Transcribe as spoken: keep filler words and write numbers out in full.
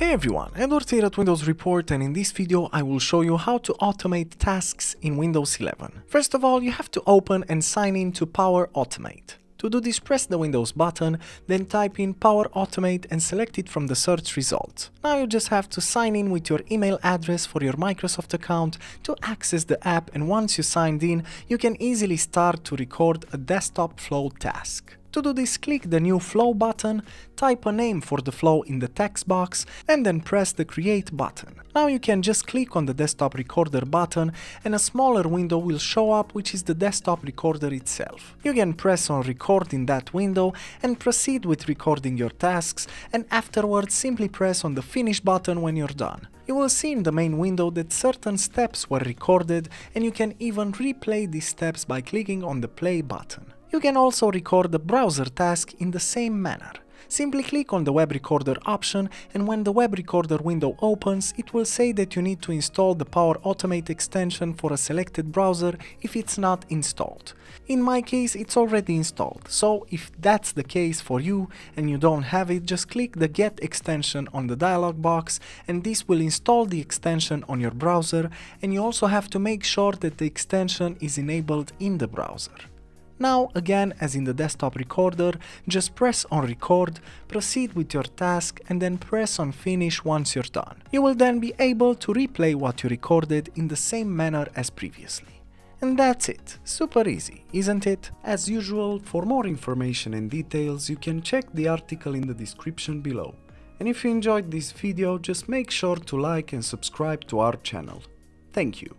Hey everyone, I'm Ortiz here at Windows Report, and in this video I will show you how to automate tasks in Windows eleven. First of all, you have to open and sign in to Power Automate. To do this, press the Windows button, then type in Power Automate and select it from the search results. Now you just have to sign in with your email address for your Microsoft account to access the app, and once you signed in, you can easily start to record a desktop flow task. To do this, click the New Flow button, type a name for the flow in the text box, and then press the Create button. Now you can just click on the Desktop Recorder button, and a smaller window will show up, which is the desktop recorder itself. You can press on Record in that window and proceed with recording your tasks, and afterwards simply press on the Finish button when you're done. You will see in the main window that certain steps were recorded, and you can even replay these steps by clicking on the Play button. You can also record the browser task in the same manner. Simply click on the web recorder option, and when the web recorder window opens, it will say that you need to install the Power Automate extension for a selected browser if it's not installed. In my case, it's already installed, so if that's the case for you and you don't have it, just click the Get extension on the dialog box, and this will install the extension on your browser, and you also have to make sure that the extension is enabled in the browser. Now, again, as in the desktop recorder, just press on Record, proceed with your task, and then press on Finish once you're done. You will then be able to replay what you recorded in the same manner as previously. And that's it. Super easy, isn't it? As usual, for more information and details, you can check the article in the description below. And if you enjoyed this video, just make sure to like and subscribe to our channel. Thank you.